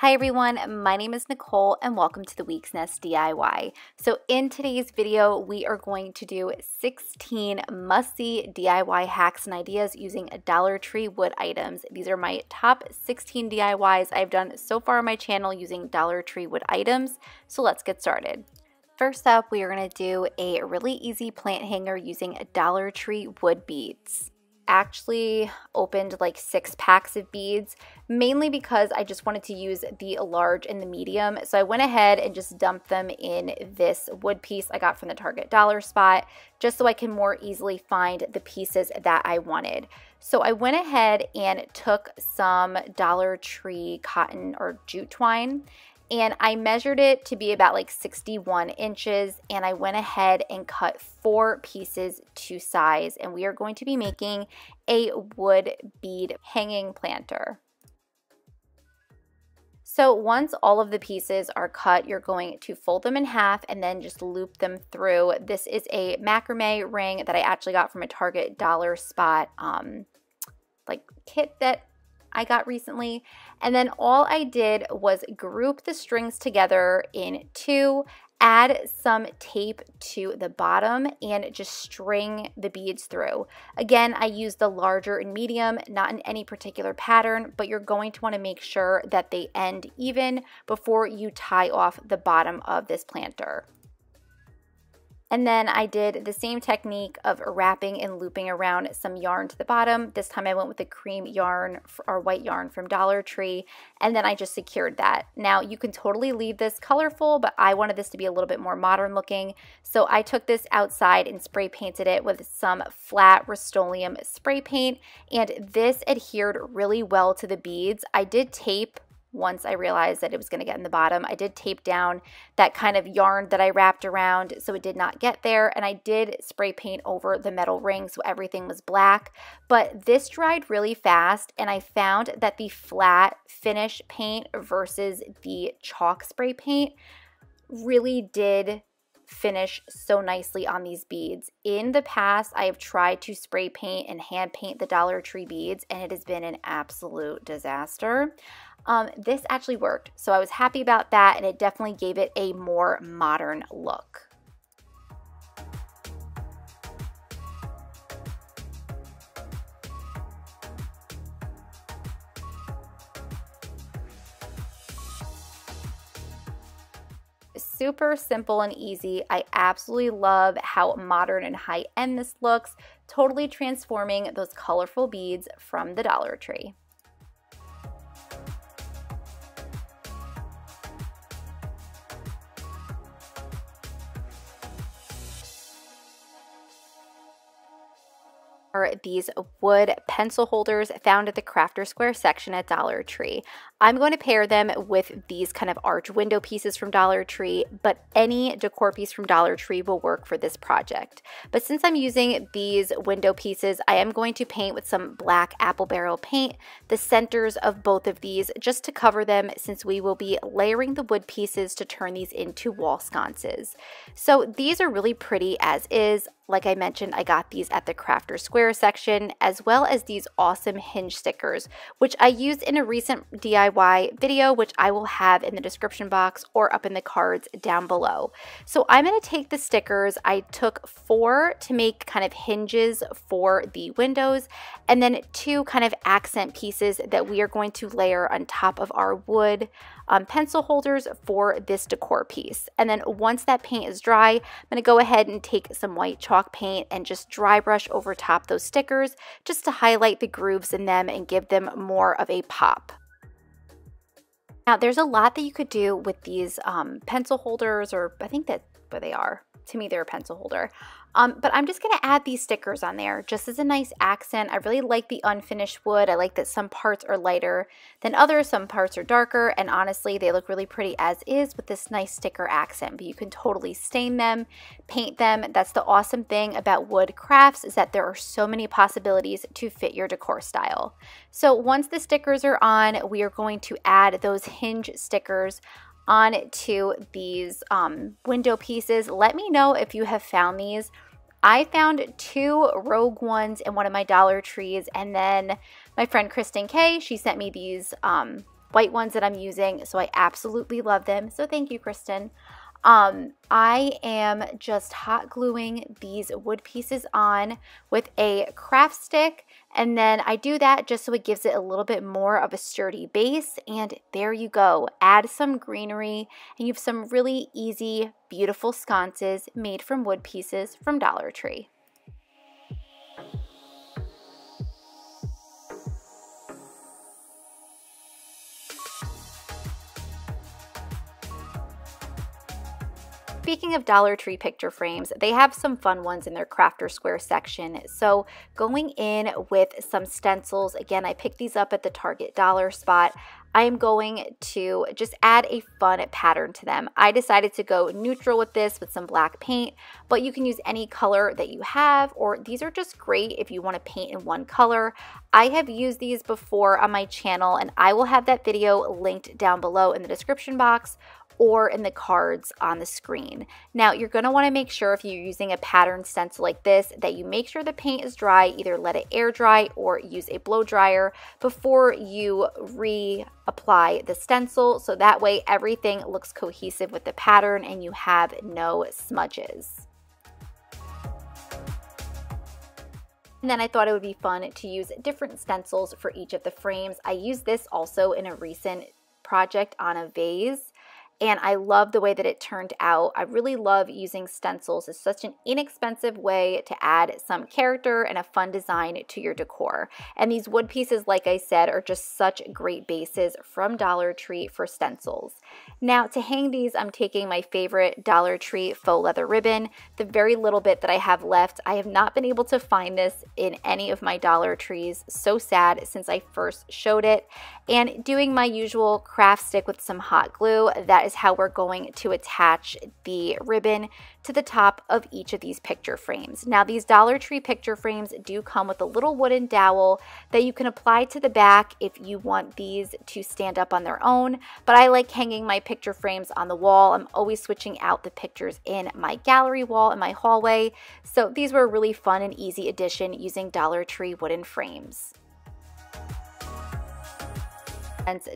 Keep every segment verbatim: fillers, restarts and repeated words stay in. Hi everyone, my name is Nicole and welcome to The Week's Nest D I Y. So in today's video, we are going to do sixteen must-see D I Y hacks and ideas using Dollar Tree wood items. These are my top sixteen D I Ys I've done so far on my channel using Dollar Tree wood items. So let's get started. First up, we are going to do a really easy plant hanger using Dollar Tree wood beads. Actually opened like six packs of beads, mainly because I just wanted to use the large and the medium. So I went ahead and just dumped them in this wood piece I got from the Target dollar spot, just so I can more easily find the pieces that I wanted. So I went ahead and took some Dollar Tree cotton or jute twine, and I measured it to be about like sixty-one inches, and I went ahead and cut four pieces to size, and we are going to be making a wood bead hanging planter. So once all of the pieces are cut, you're going to fold them in half and then just loop them through. This is a macrame ring that I actually got from a Target dollar spot um, like kit that I got recently, and then all I did was group the strings together in two, add some tape to the bottom, and just string the beads through. Again, I used the larger and medium, not in any particular pattern, but you're going to want to make sure that they end even before you tie off the bottom of this planter. And then I did the same technique of wrapping and looping around some yarn to the bottom. This time I went with a cream yarn or white yarn from Dollar Tree, and then I just secured that. Now you can totally leave this colorful, but I wanted this to be a little bit more modern looking. So I took this outside and spray painted it with some flat Rust-Oleum spray paint, and this adhered really well to the beads. I did tape. Once I realized that it was going to get in the bottom, I did tape down that kind of yarn that I wrapped around so it did not get there, and I did spray paint over the metal ring so everything was black. But this dried really fast, and I found that the flat finish paint versus the chalk spray paint really did finish so nicely on these beads. In the past, I have tried to spray paint and hand paint the Dollar Tree beads, and it has been an absolute disaster. Um, this actually worked, so I was happy about that, and it definitely gave it a more modern look. Super simple and easy. I absolutely love how modern and high-end this looks, totally transforming those colorful beads from the Dollar Tree. Are these wood pencil holders found at the Crafter Square section at Dollar Tree. I'm going to pair them with these kind of arch window pieces from Dollar Tree, but any decor piece from Dollar Tree will work for this project. But since I'm using these window pieces, I am going to paint with some black apple barrel paint the centers of both of these just to cover them, since we will be layering the wood pieces to turn these into wall sconces. So these are really pretty as is. Like I mentioned, I got these at the Crafter Square section, as well as these awesome hinge stickers, which I used in a recent D I Y video, which I will have in the description box or up in the cards down below. So I'm going to take the stickers. I took four to make kind of hinges for the windows, and then two kind of accent pieces that we are going to layer on top of our wood um, pencil holders for this decor piece. And then once that paint is dry, I'm going to go ahead and take some white chalk paint and just dry brush over top those stickers just to highlight the grooves in them and give them more of a pop. Now there's a lot that you could do with these um, pencil holders, or I think that's where they are. To me, they're a pencil holder. Um, but I'm just going to add these stickers on there just as a nice accent. I really like the unfinished wood. I like that some parts are lighter than others, some parts are darker, and honestly, they look really pretty as is with this nice sticker accent. But you can totally stain them, paint them. That's the awesome thing about wood crafts, is that there are so many possibilities to fit your decor style. So once the stickers are on, we are going to add those hinge stickers onto these um, window pieces. Let me know if you have found these. I found two rogue ones in one of my Dollar Trees, and then my friend Kristen Kay, she sent me these um, white ones that I'm using, so I absolutely love them. So thank you, Kristen. Um, I am just hot gluing these wood pieces on with a craft stick, and then I do that just so it gives it a little bit more of a sturdy base, and there you go. Add some greenery, and you have some really easy, beautiful sconces made from wood pieces from Dollar Tree. Speaking of Dollar Tree picture frames, they have some fun ones in their Crafter Square section. So going in with some stencils, again, I picked these up at the Target dollar spot. I am going to just add a fun pattern to them. I decided to go neutral with this with some black paint, but you can use any color that you have, or these are just great if you want to paint in one color. I have used these before on my channel, and I will have that video linked down below in the description box, or in the cards on the screen. Now you're gonna wanna make sure if you're using a pattern stencil like this that you make sure the paint is dry, either let it air dry or use a blow dryer before you reapply the stencil, so that way everything looks cohesive with the pattern and you have no smudges. And then I thought it would be fun to use different stencils for each of the frames. I used this also in a recent project on a vase, and I love the way that it turned out. I really love using stencils. It's such an inexpensive way to add some character and a fun design to your decor. And these wood pieces, like I said, are just such great bases from Dollar Tree for stencils. Now to hang these, I'm taking my favorite Dollar Tree faux leather ribbon, the very little bit that I have left. I have not been able to find this in any of my Dollar Trees. So sad since I first showed it. And doing my usual craft stick with some hot glue, that is how we're going to attach the ribbon to the top of each of these picture frames. Now these Dollar Tree picture frames do come with a little wooden dowel that you can apply to the back if you want these to stand up on their own, but I like hanging my picture frames on the wall. I'm always switching out the pictures in my gallery wall in my hallway, so these were a really fun and easy addition using Dollar Tree wooden frames.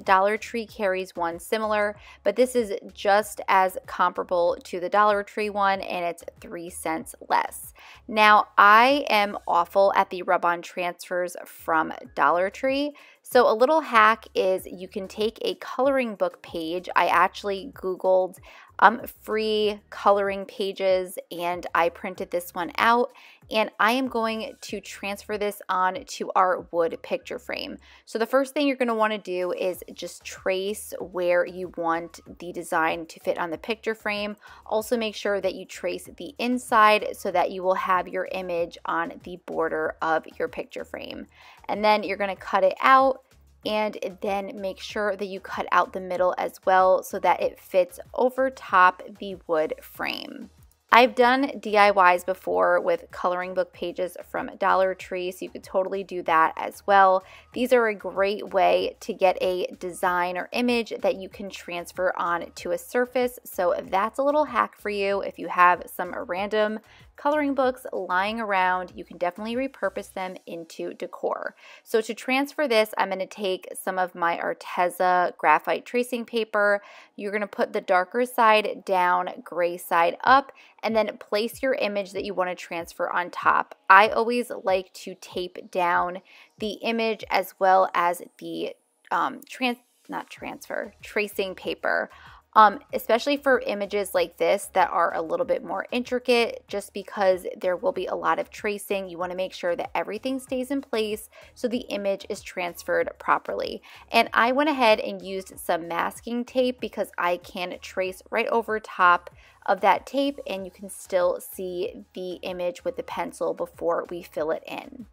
Dollar Tree carries one similar, but this is just as comparable to the Dollar Tree one, and it's three cents less. Now, I am awful at the rub-on transfers from Dollar Tree. So a little hack is you can take a coloring book page. I actually Googled um, free coloring pages, and I printed this one out, and I am going to transfer this on to our wood picture frame. So the first thing you're going to want to do is just trace where you want the design to fit on the picture frame. Also make sure that you trace the inside so that you will have your image on the border of your picture frame. And then you're going to cut it out, and then make sure that you cut out the middle as well so that it fits over top the wood frame. I've done D I Ys before with coloring book pages from Dollar Tree, so you could totally do that as well. These are a great way to get a design or image that you can transfer on to a surface, so that's a little hack for you. If you have some random coloring books lying around, you can definitely repurpose them into decor. So to transfer this, I'm going to take some of my Arteza graphite tracing paper. You're going to put the darker side down, gray side up, and then place your image that you want to transfer on top. I always like to tape down the image as well as the um, trans not transfer, tracing paper. Um, especially for images like this that are a little bit more intricate, just because there will be a lot of tracing. You want to make sure that everything stays in place so the image is transferred properly. And I went ahead and used some masking tape because I can trace right over top of that tape, and you can still see the image with the pencil before we fill it in.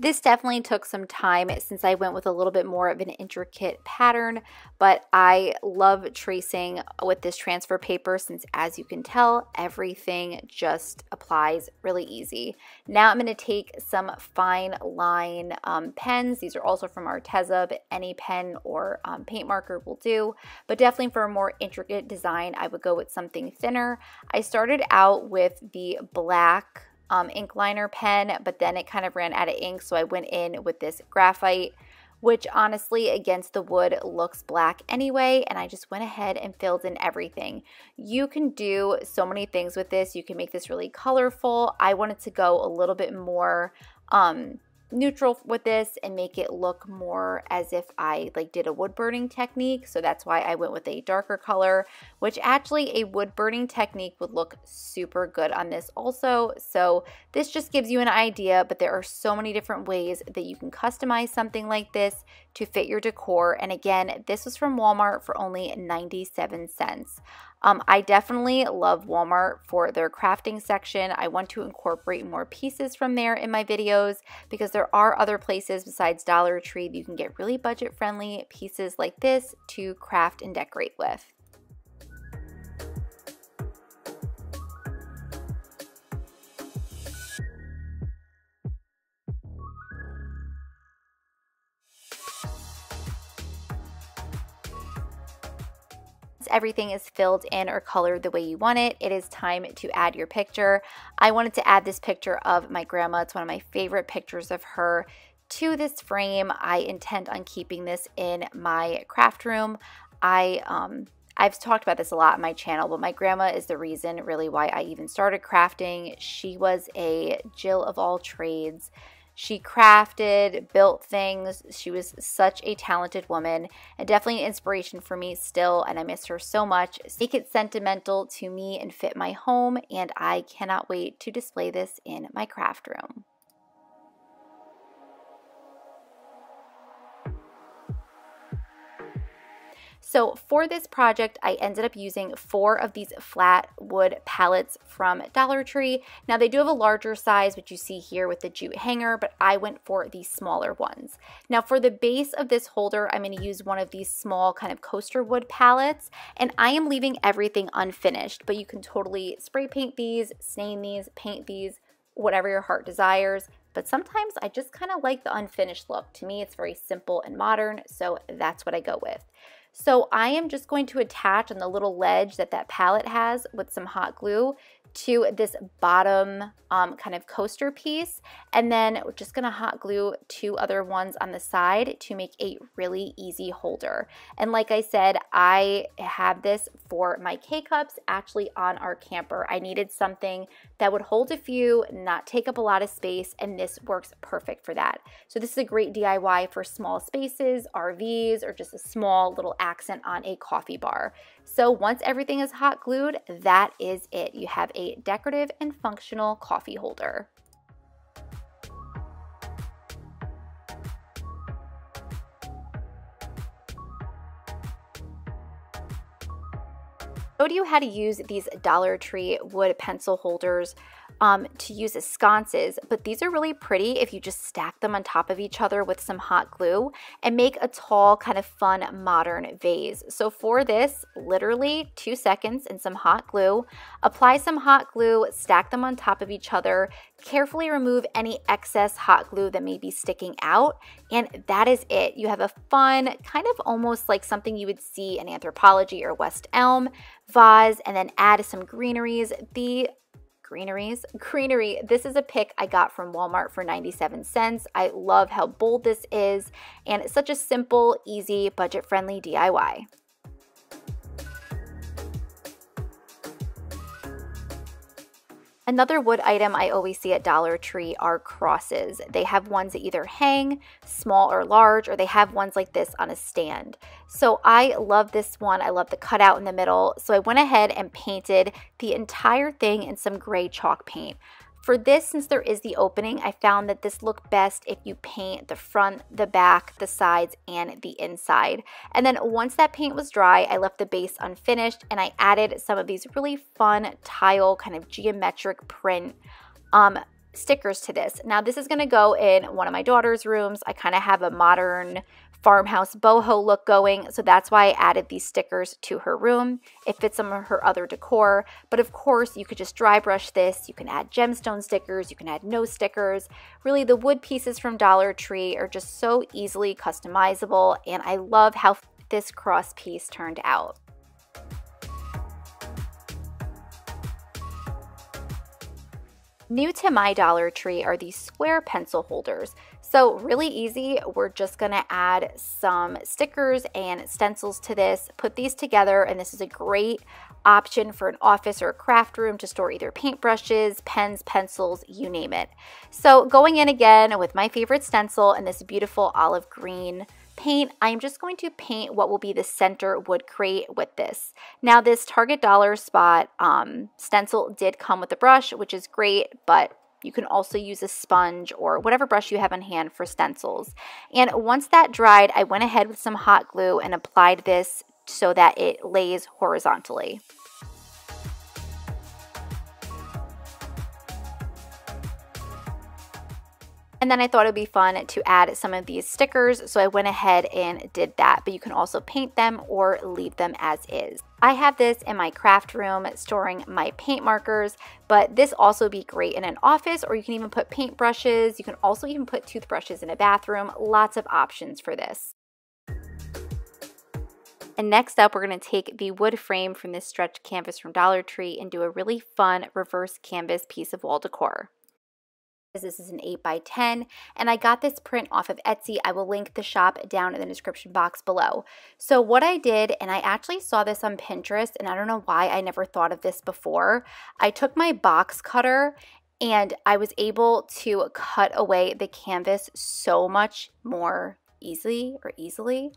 This definitely took some time since I went with a little bit more of an intricate pattern, but I love tracing with this transfer paper since, as you can tell, everything just applies really easy. Now I'm going to take some fine line um, pens. These are also from Arteza, but any pen or um, paint marker will do, but definitely for a more intricate design, I would go with something thinner. I started out with the black Um, ink liner pen, but then it kind of ran out of ink, so I went in with this graphite, which honestly against the wood looks black anyway, and I just went ahead and filled in everything. You can do so many things with this. You can make this really colorful. I wanted to go a little bit more um, neutral with this and make it look more as if I like did a wood burning technique, so that's why I went with a darker color, which actually a wood burning technique would look super good on this also. So this just gives you an idea, but there are so many different ways that you can customize something like this to fit your decor. And again, this was from Walmart for only ninety-seven cents. Um, I definitely love Walmart for their crafting section. I want to incorporate more pieces from there in my videos because there are other places besides Dollar Tree that you can get really budget-friendly pieces like this to craft and decorate with. Everything is filled in or colored the way you want it, it is time to add your picture. I wanted to add this picture of my grandma. It's one of my favorite pictures of her to this frame. I intend on keeping this in my craft room. I, um, I've talked about this a lot on my channel, but my grandma is the reason really why I even started crafting. She was a Jill of all trades. She crafted, built things. She was such a talented woman and definitely an inspiration for me still, and I miss her so much. Make it sentimental to me and fit my home, and I cannot wait to display this in my craft room. So for this project, I ended up using four of these flat wood pallets from Dollar Tree. Now they do have a larger size, which you see here with the jute hanger, but I went for the smaller ones. Now for the base of this holder, I'm gonna use one of these small kind of coaster wood pallets, and I am leaving everything unfinished, but you can totally spray paint these, stain these, paint these, whatever your heart desires. But sometimes I just kind of like the unfinished look. To me, it's very simple and modern, so that's what I go with. So I am just going to attach on the little ledge that that palette has with some hot glue to this bottom um, kind of coaster piece, and then we're just gonna hot glue two other ones on the side to make a really easy holder. And like I said, I have this for my K-cups actually on our camper. I needed something that would hold a few, not take up a lot of space, and this works perfect for that. So this is a great D I Y for small spaces, R Vs, or just a small little accent on a coffee bar. So once everything is hot glued, that is it. You have a decorative and functional coffee holder. Show you how to use these Dollar Tree wood pencil holders um, to use as sconces, but these are really pretty if you just stack them on top of each other with some hot glue and make a tall, kind of fun, modern vase. So for this, literally two seconds and some hot glue. Apply some hot glue, stack them on top of each other, carefully remove any excess hot glue that may be sticking out, and that is it. You have a fun, kind of almost like something you would see in Anthropologie or West Elm, vase, and then add some greeneries. The greeneries, greenery, this is a pick I got from Walmart for ninety-seven cents. I love how bold this is, and it's such a simple, easy, budget-friendly D I Y. Another wood item I always see at Dollar Tree are crosses. They have ones that either hang, small or large, or they have ones like this on a stand. So I love this one. I love the cutout in the middle. So I went ahead and painted the entire thing in some gray chalk paint. For this, since there is the opening, I found that this looked best if you paint the front, the back, the sides, and the inside. And then once that paint was dry, I left the base unfinished and I added some of these really fun tile kind of geometric print um, stickers to this. Now this is going to go in one of my daughter's rooms. I kind of have a modern farmhouse boho look going, so that's why I added these stickers to her room. It fits some of her other decor, but of course you could just dry brush this. You can add gemstone stickers, you can add no stickers. Really, the wood pieces from Dollar Tree are just so easily customizable, and I love how this cross piece turned out. New to my Dollar Tree are these square pencil holders. So really easy, we're just gonna add some stickers and stencils to this, put these together, and this is a great option for an office or a craft room to store either paintbrushes, pens, pencils, you name it. So going in again with my favorite stencil and this beautiful olive green paint, I'm just going to paint what will be the center wood crate with this. Now this Target Dollar Spot um, stencil did come with a brush, which is great, but you can also use a sponge or whatever brush you have on hand for stencils. And once that dried, I went ahead with some hot glue and applied this so that it lays horizontally. And then I thought it'd be fun to add some of these stickers, so I went ahead and did that, but you can also paint them or leave them as is. I have this in my craft room storing my paint markers, but this also would be great in an office, or you can even put paintbrushes. You can also even put toothbrushes in a bathroom. Lots of options for this. And next up, we're going to take the wood frame from this stretched canvas from Dollar Tree and do a really fun reverse canvas piece of wall decor. This is an eight by ten, and I got this print off of Etsy. I will link the shop down in the description box below. So what I did, and I actually saw this on Pinterest, and I don't know why I never thought of this before, I took my box cutter and I was able to cut away the canvas so much more easily or easily.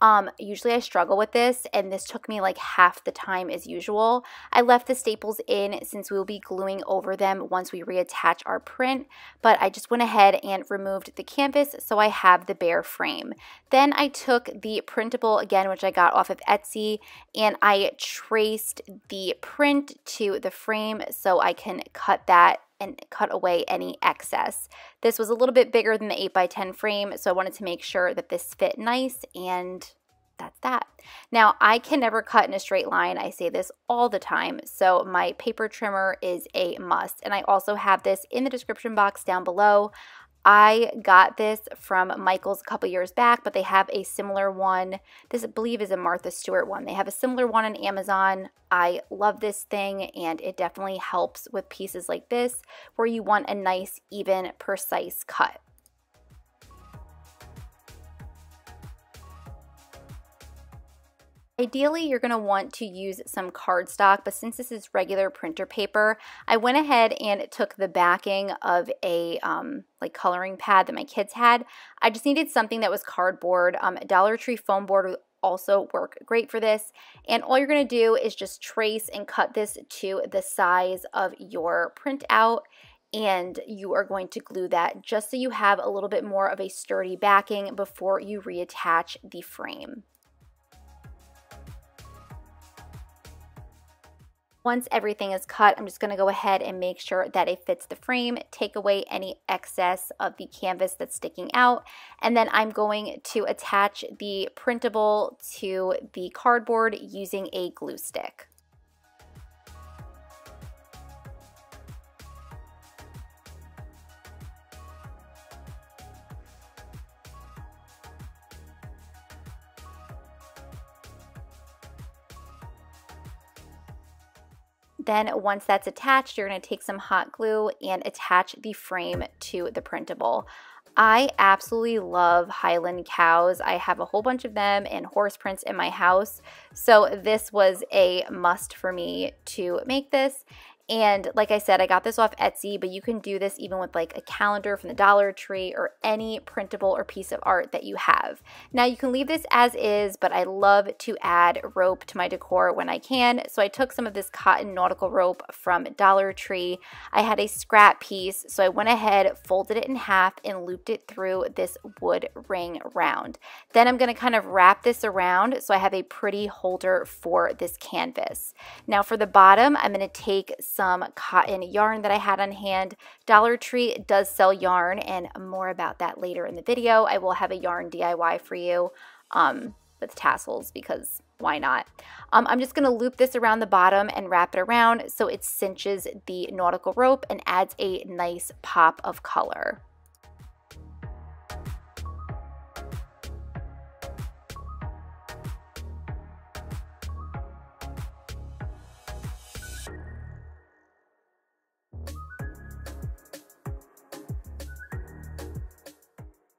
Um, usually I struggle with this, and this took me like half the time as usual. I left the staples in since we will be gluing over them once we reattach our print, but I just went ahead and removed the canvas so I have the bare frame. Then I took the printable again, which I got off of Etsy, and I traced the print to the frame so I can cut that and cut away any excess. This was a little bit bigger than the eight by ten frame, so I wanted to make sure that this fit nice, and that's that. Now, I can never cut in a straight line. I say this all the time, so my paper trimmer is a must, and I also have this in the description box down below. I got this from Michaels a couple years back, but they have a similar one. This, I believe, is a Martha Stewart one. They have a similar one on Amazon. I love this thing, and it definitely helps with pieces like this where you want a nice, even, precise cut. Ideally, you're going to want to use some cardstock, but since this is regular printer paper, I went ahead and took the backing of a um, like coloring pad that my kids had. I just needed something that was cardboard. Um, Dollar Tree foam board would also work great for this. And all you're going to do is just trace and cut this to the size of your printout, and you are going to glue that just so you have a little bit more of a sturdy backing before you reattach the frame. Once everything is cut, I'm just going to go ahead and make sure that it fits the frame, take away any excess of the canvas that's sticking out, and then I'm going to attach the printable to the cardboard using a glue stick. Then once that's attached, you're going to take some hot glue and attach the frame to the printable. I absolutely love Highland cows. I have a whole bunch of them and horse prints in my house, so this was a must for me to make this. And like I said, I got this off Etsy, but you can do this even with like a calendar from the Dollar Tree or any printable or piece of art that you have. Now you can leave this as is, but I love to add rope to my decor when I can. So I took some of this cotton nautical rope from Dollar Tree. I had a scrap piece, so I went ahead, folded it in half, and looped it through this wood ring round. Then I'm going to kind of wrap this around so I have a pretty holder for this canvas. Now for the bottom, I'm going to take some some cotton yarn that I had on hand. Dollar Tree does sell yarn, and more about that later in the video. I will have a yarn D I Y for you um, with tassels because why not? Um, I'm just going to loop this around the bottom and wrap it around so it cinches the nautical rope and adds a nice pop of color.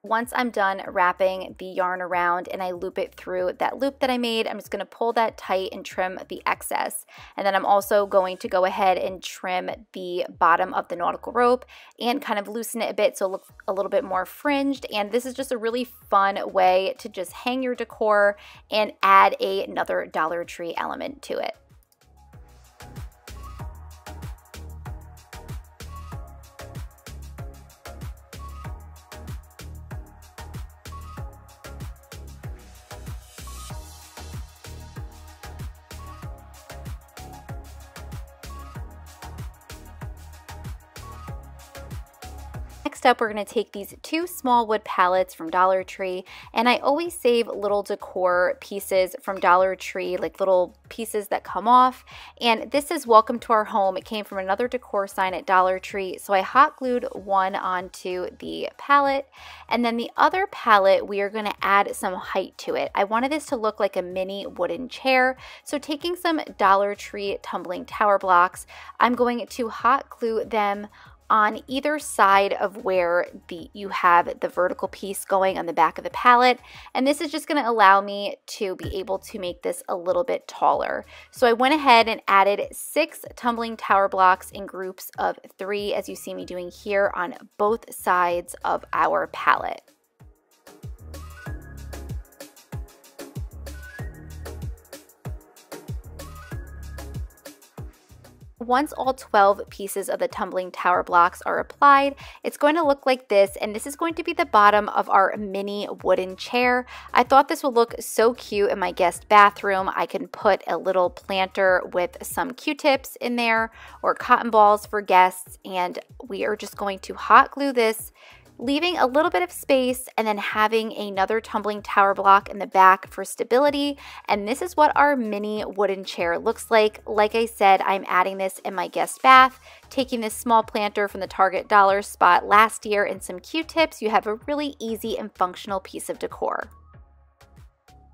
Once I'm done wrapping the yarn around and I loop it through that loop that I made, I'm just going to pull that tight and trim the excess. And then I'm also going to go ahead and trim the bottom of the nautical rope and kind of loosen it a bit so it looks a little bit more fringed. And this is just a really fun way to just hang your decor and add a, another Dollar Tree element to it. Next up, we're going to take these two small wood pallets from Dollar Tree, and I always save little decor pieces from Dollar Tree, like little pieces that come off, and this is Welcome to Our Home. It came from another decor sign at Dollar Tree, so I hot glued one onto the pallet, and then the other pallet we are going to add some height to it. I wanted this to look like a mini wooden chair, so taking some Dollar Tree tumbling tower blocks, I'm going to hot glue them on either side of where the you have the vertical piece going on the back of the pallet, and this is just going to allow me to be able to make this a little bit taller. So I went ahead and added six tumbling tower blocks in groups of three, as you see me doing here on both sides of our pallet. Once all twelve pieces of the tumbling tower blocks are applied, it's going to look like this, and this is going to be the bottom of our mini wooden chair. I thought this would look so cute in my guest bathroom. I can put a little planter with some Q-tips in there or cotton balls for guests, and we are just going to hot glue this, leaving a little bit of space and then having another tumbling tower block in the back for stability. And this is what our mini wooden chair looks like. Like I said, I'm adding this in my guest bath, taking this small planter from the Target dollar spot last year and some Q-tips. You have a really easy and functional piece of decor.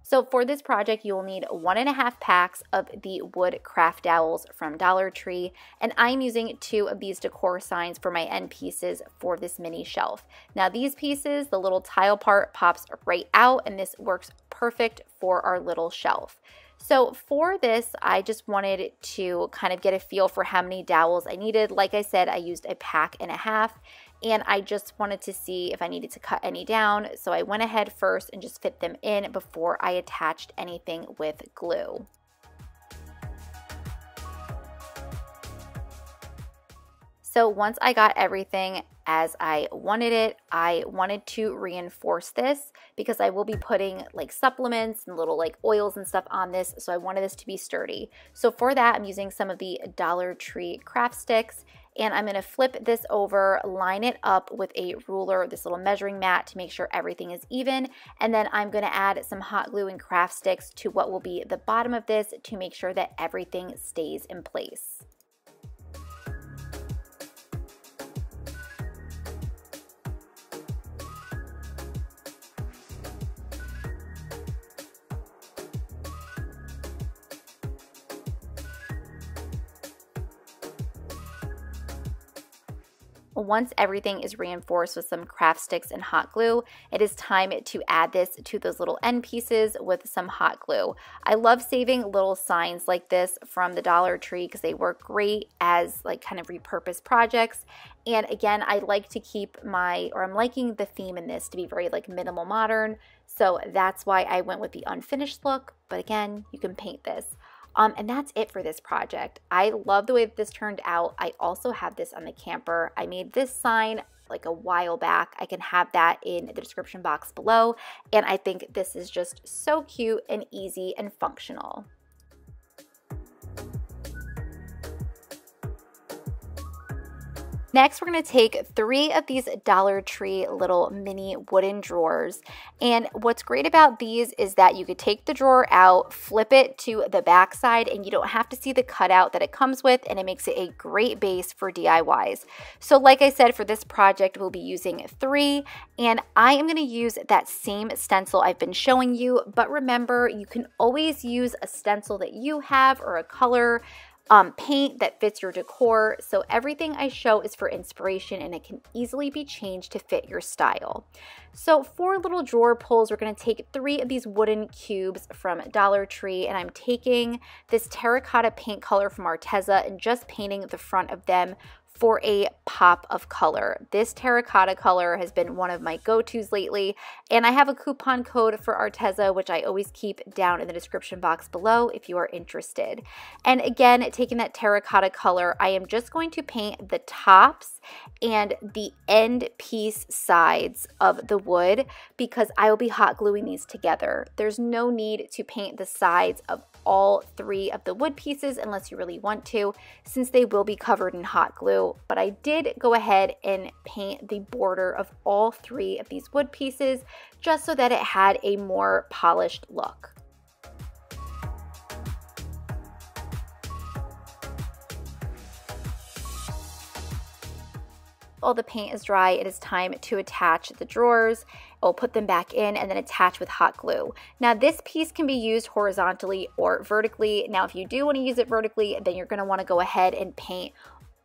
So for this project, you will need one and a half packs of the wood craft dowels from Dollar Tree, and I'm using two of these decor signs for my end pieces for this mini shelf. Now these pieces, the little tile part pops right out, and this works perfect for our little shelf. So for this, I just wanted to kind of get a feel for how many dowels I needed. Like I said, I used a pack and a half, and I just wanted to see if I needed to cut any down. So I went ahead first and just fit them in before I attached anything with glue. So once I got everything as I wanted it, I wanted to reinforce this because I will be putting like supplements and little like oils and stuff on this, so I wanted this to be sturdy. So for that, I'm using some of the Dollar Tree craft sticks, and I'm going to flip this over, line it up with a ruler, this little measuring mat, to make sure everything is even, and then I'm going to add some hot glue and craft sticks to what will be the bottom of this to make sure that everything stays in place. Once everything is reinforced with some craft sticks and hot glue, it is time to add this to those little end pieces with some hot glue. I love saving little signs like this from the Dollar Tree because they work great as like kind of repurposed projects. And again, I like to keep my, or I'm liking the theme in this to be very like minimal modern. So that's why I went with the unfinished look. But again, you can paint this. Um, and that's it for this project. I love the way that this turned out. I also have this on the camper. I made this sign like a while back. I can have that in the description box below. And I think this is just so cute and easy and functional. Next, we're gonna take three of these Dollar Tree little mini wooden drawers. And what's great about these is that you could take the drawer out, flip it to the back side, and you don't have to see the cutout that it comes with, and it makes it a great base for D I Ys. So like I said, for this project, we'll be using three, and I am gonna use that same stencil I've been showing you, but remember, you can always use a stencil that you have or a color Um, paint that fits your decor. So everything I show is for inspiration and it can easily be changed to fit your style. So for little drawer pulls, we're going to take three of these wooden cubes from Dollar Tree, and I'm taking this terracotta paint color from Arteza and just painting the front of them for a pop of color. This terracotta color has been one of my go-tos lately, and I have a coupon code for Arteza, which I always keep down in the description box below if you are interested. And again, taking that terracotta color, I am just going to paint the tops and the end piece sides of the wood because I will be hot gluing these together. There's no need to paint the sides of all three of the wood pieces unless you really want to, since they will be covered in hot glue. But I did go ahead and paint the border of all three of these wood pieces just so that it had a more polished look. All the paint is dry, it is time to attach the drawers. I'll put them back in and then attach with hot glue. Now this piece can be used horizontally or vertically. Now if you do want to use it vertically, then you're going to want to go ahead and paint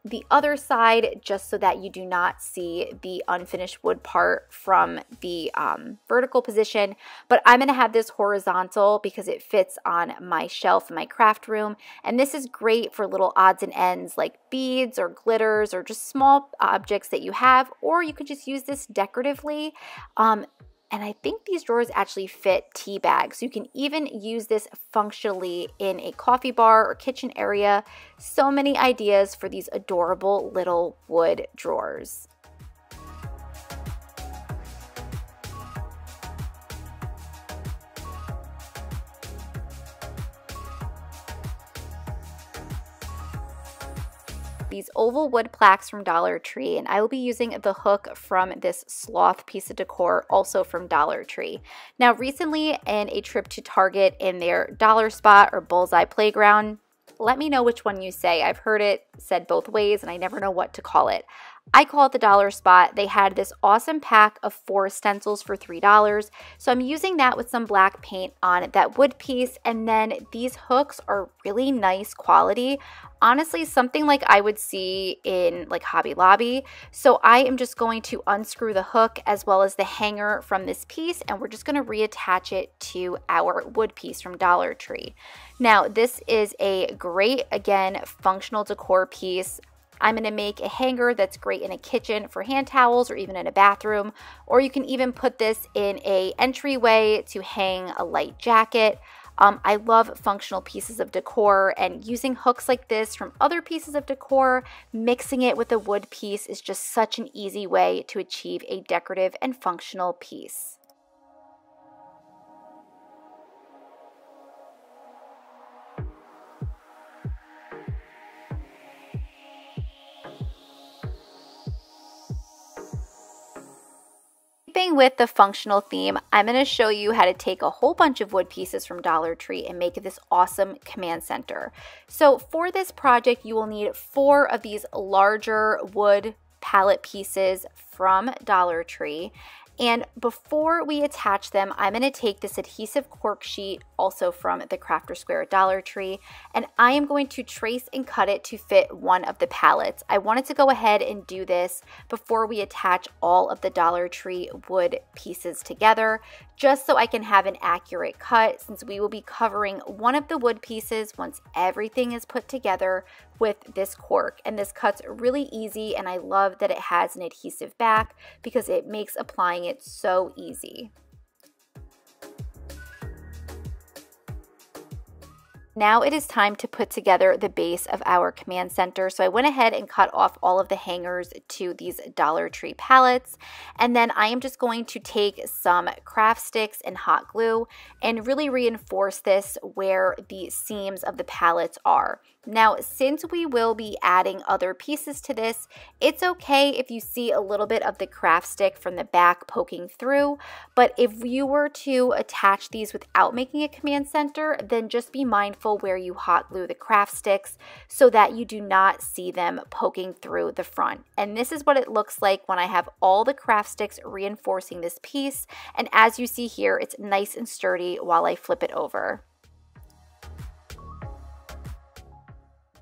the other side just so that you do not see the unfinished wood part from the um, vertical position. But I'm gonna have this horizontal because it fits on my shelf in my craft room, and this is great for little odds and ends like beads or glitters or just small objects that you have, or you could just use this decoratively. Um, And I think these drawers actually fit tea bags. You can even use this functionally in a coffee bar or kitchen area. So many ideas for these adorable little wood drawers. These oval wood plaques from Dollar Tree, and I will be using the hook from this sloth piece of decor, also from Dollar Tree. Now recently in a trip to Target in their Dollar Spot or Bullseye Playground, let me know which one you say. I've heard it said both ways and I never know what to call it. I call it the Dollar Spot. They had this awesome pack of four stencils for three dollars. So I'm using that with some black paint on that wood piece. And then these hooks are really nice quality. Honestly, something like I would see in like Hobby Lobby. So I am just going to unscrew the hook as well as the hanger from this piece. And we're just going to reattach it to our wood piece from Dollar Tree. Now, this is a great, again, functional decor piece. I'm going to make a hanger that's great in a kitchen for hand towels or even in a bathroom, or you can even put this in an entryway to hang a light jacket. Um, I love functional pieces of decor, and using hooks like this from other pieces of decor, mixing it with a wood piece is just such an easy way to achieve a decorative and functional piece. With the functional theme, I'm going to show you how to take a whole bunch of wood pieces from Dollar Tree and make this awesome command center. So for this project, you will need four of these larger wood palette pieces from Dollar Tree. And before we attach them, I'm going to take this adhesive cork sheet, also from the Crafter Square at Dollar Tree, and I am going to trace and cut it to fit one of the palettes. I wanted to go ahead and do this before we attach all of the Dollar Tree wood pieces together, just so I can have an accurate cut, since we will be covering one of the wood pieces once everything is put together with this cork. And this cut's really easy, and I love that it has an adhesive back because it makes applying it so easy. Now it is time to put together the base of our command center. So I went ahead and cut off all of the hangers to these Dollar Tree palettes. And then I am just going to take some craft sticks and hot glue and really reinforce this where the seams of the palettes are. Now, since we will be adding other pieces to this, it's okay if you see a little bit of the craft stick from the back poking through, but if you were to attach these without making a command center, then just be mindful where you hot glue the craft sticks so that you do not see them poking through the front. And this is what it looks like when I have all the craft sticks reinforcing this piece. And as you see here, it's nice and sturdy while I flip it over.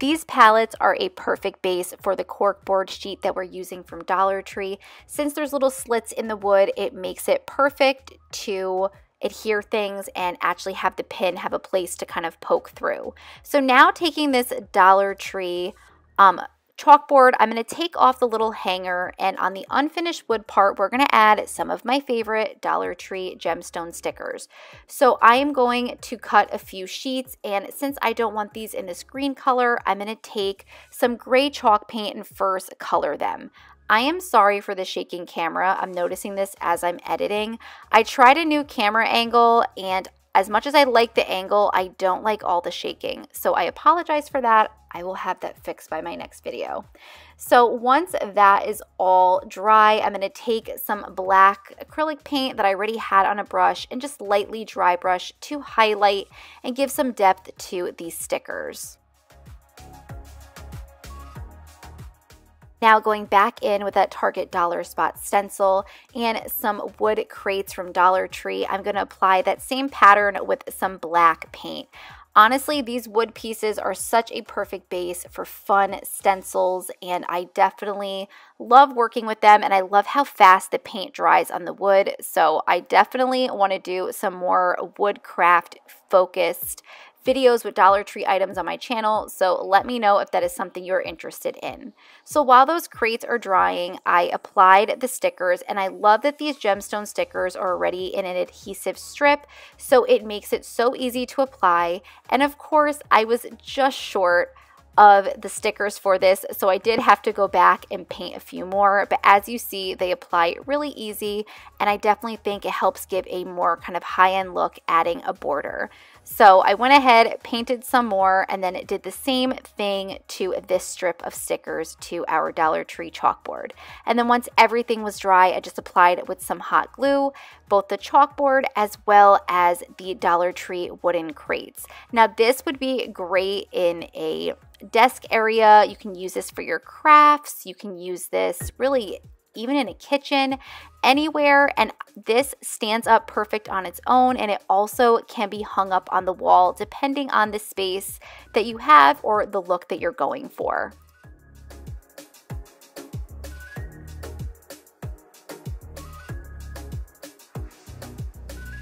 These palettes are a perfect base for the corkboard sheet that we're using from Dollar Tree. Since there's little slits in the wood, it makes it perfect to adhere things and actually have the pin have a place to kind of poke through. So now taking this Dollar Tree um, chalkboard, I'm going to take off the little hanger, and on the unfinished wood part, we're going to add some of my favorite Dollar Tree gemstone stickers. So I am going to cut a few sheets, and since I don't want these in this green color, I'm going to take some gray chalk paint and first color them. I am sorry for the shaking camera. I'm noticing this as I'm editing. I tried a new camera angle, and as much as I like the angle, I don't like all the shaking. So I apologize for that. I will have that fixed by my next video. So once that is all dry, I'm gonna take some black acrylic paint that I already had on a brush and just lightly dry brush to highlight and give some depth to these stickers. Now going back in with that Target dollar spot stencil and some wood crates from Dollar Tree, I'm gonna apply that same pattern with some black paint. Honestly, these wood pieces are such a perfect base for fun stencils, and I definitely love working with them, and I love how fast the paint dries on the wood. So I definitely want to do some more woodcraft focused videos with Dollar Tree items on my channel, so let me know if that is something you're interested in. So while those crates are drying, I applied the stickers, and I love that these gemstone stickers are already in an adhesive strip, so it makes it so easy to apply. And of course, I was just short of the stickers for this, so I did have to go back and paint a few more, but as you see, they apply really easy, and I definitely think it helps give a more kind of high-end look adding a border. So I went ahead, painted some more, and then did the same thing to this strip of stickers to our Dollar Tree chalkboard. And then once everything was dry, I just applied it with some hot glue, both the chalkboard as well as the Dollar Tree wooden crates. Now this would be great in a desk area. You can use this for your crafts. You can use this really even in a kitchen, anywhere, and this stands up perfect on its own, and it also can be hung up on the wall depending on the space that you have or the look that you're going for.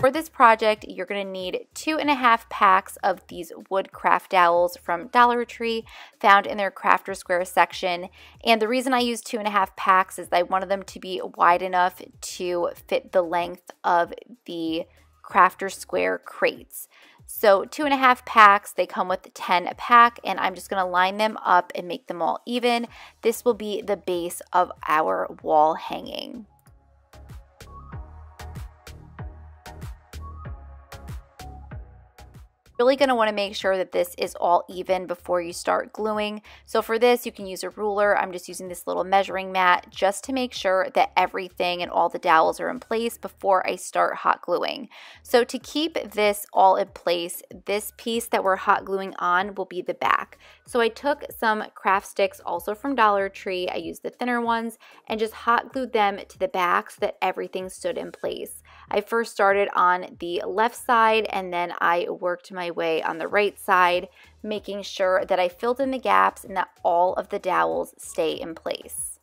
For this project, you're gonna need two and a half packs of these wood craft dowels from Dollar Tree found in their Crafter Square section. And the reason I use two and a half packs is I wanted them to be wide enough to fit the length of the Crafter Square crates. So two and a half packs, they come with ten a pack, and I'm just gonna line them up and make them all even. This will be the base of our wall hanging. Really going to want to make sure that this is all even before you start gluing. So for this, you can use a ruler. I'm just using this little measuring mat just to make sure that everything and all the dowels are in place before I start hot gluing. So to keep this all in place, this piece that we're hot gluing on will be the back. So I took some craft sticks also from Dollar Tree. I used the thinner ones and just hot glued them to the back so that everything stood in place. I first started on the left side, and then I worked my way on the right side, making sure that I filled in the gaps and that all of the dowels stay in place.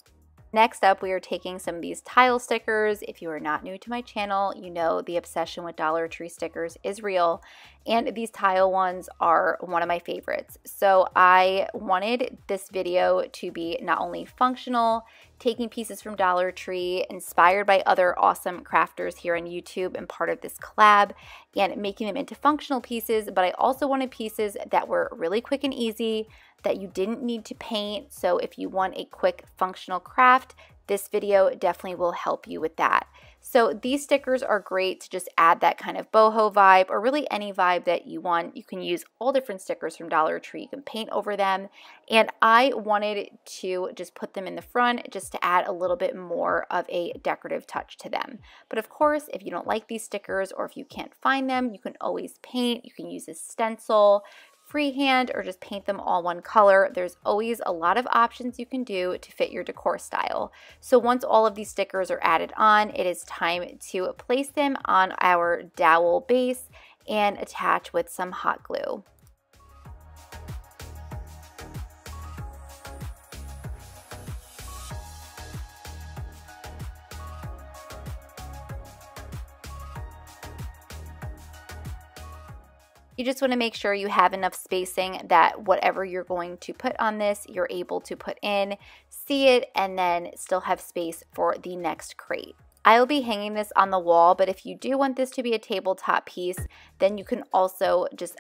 Next up, we are taking some of these tile stickers. If you are not new to my channel, you know the obsession with Dollar Tree stickers is real. and these tile ones are one of my favorites. So I wanted this video to be not only functional, taking pieces from Dollar Tree, inspired by other awesome crafters here on YouTube and part of this collab, and making them into functional pieces, but I also wanted pieces that were really quick and easy, that you didn't need to paint. So if you want a quick functional craft, this video definitely will help you with that. So these stickers are great to just add that kind of boho vibe, or really any vibe that you want. You can use all different stickers from Dollar Tree. You can paint over them. And I wanted to just put them in the front just to add a little bit more of a decorative touch to them. But of course, if you don't like these stickers or if you can't find them, you can always paint. You can use a stencil, freehand, or just paint them all one color. There's always a lot of options you can do to fit your decor style. So once all of these stickers are added on, it is time to place them on our dowel base and attach with some hot glue. You just want to make sure you have enough spacing that whatever you're going to put on this, you're able to put in, see it, and then still have space for the next crate. I'll be hanging this on the wall, but if you do want this to be a tabletop piece, then you can also just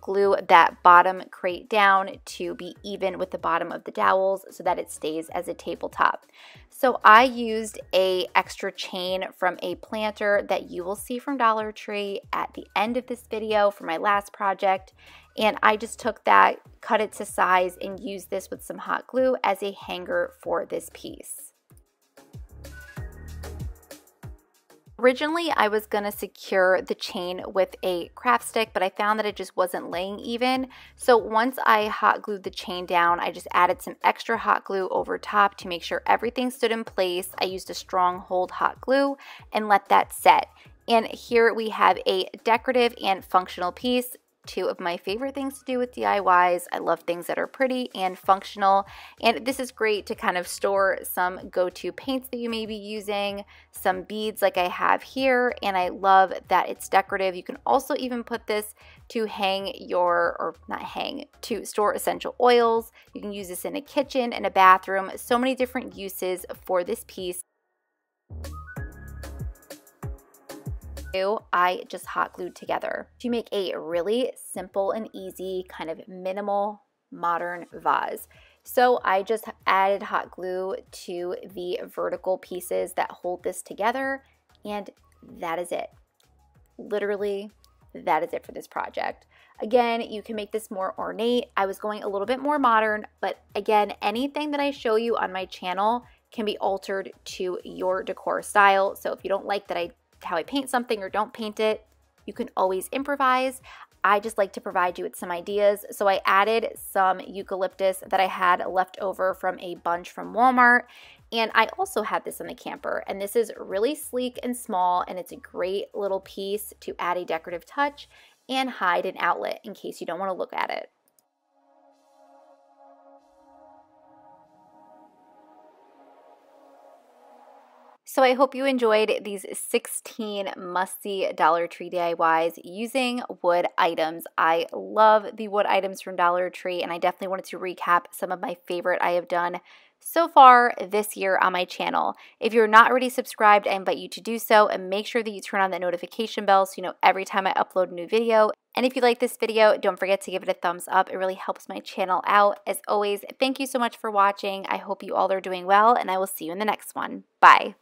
glue that bottom crate down to be even with the bottom of the dowels so that it stays as a tabletop. So I used a extra chain from a planter that you will see from Dollar Tree at the end of this video for my last project, and I just took that, cut it to size, and used this with some hot glue as a hanger for this piece. Originally, I was going to secure the chain with a craft stick, but I found that it just wasn't laying even. So once I hot glued the chain down, I just added some extra hot glue over top to make sure everything stood in place. I used a strong hold hot glue and let that set. And here we have a decorative and functional piece. Two of my favorite things to do with D I Ys. I love things that are pretty and functional, and this is great to kind of store some go-to paints that you may be using, some beads like I have here, and I love that it's decorative. You can also even put this to hang your, or not hang, to store essential oils. You can use this in a kitchen and a bathroom. So many different uses for this piece. I just hot glued together to make a really simple and easy kind of minimal modern vase. So I just added hot glue to the vertical pieces that hold this together, and that is it. Literally, that is it for this project. Again, you can make this more ornate. I was going a little bit more modern, but again, anything that I show you on my channel can be altered to your decor style. So if you don't like that I how I paint something or don't paint it, you can always improvise. I just like to provide you with some ideas. So I added some eucalyptus that I had left over from a bunch from Walmart, and I also had this in the camper, and this is really sleek and small, and it's a great little piece to add a decorative touch and hide an outlet in case you don't want to look at it. So I hope you enjoyed these sixteen must-see Dollar Tree D I Ys using wood items. I love the wood items from Dollar Tree, and I definitely wanted to recap some of my favorite I have done so far this year on my channel. If you're not already subscribed, I invite you to do so, and make sure that you turn on that notification bell so you know every time I upload a new video. And if you like this video, don't forget to give it a thumbs up. It really helps my channel out. As always, thank you so much for watching. I hope you all are doing well, and I will see you in the next one. Bye.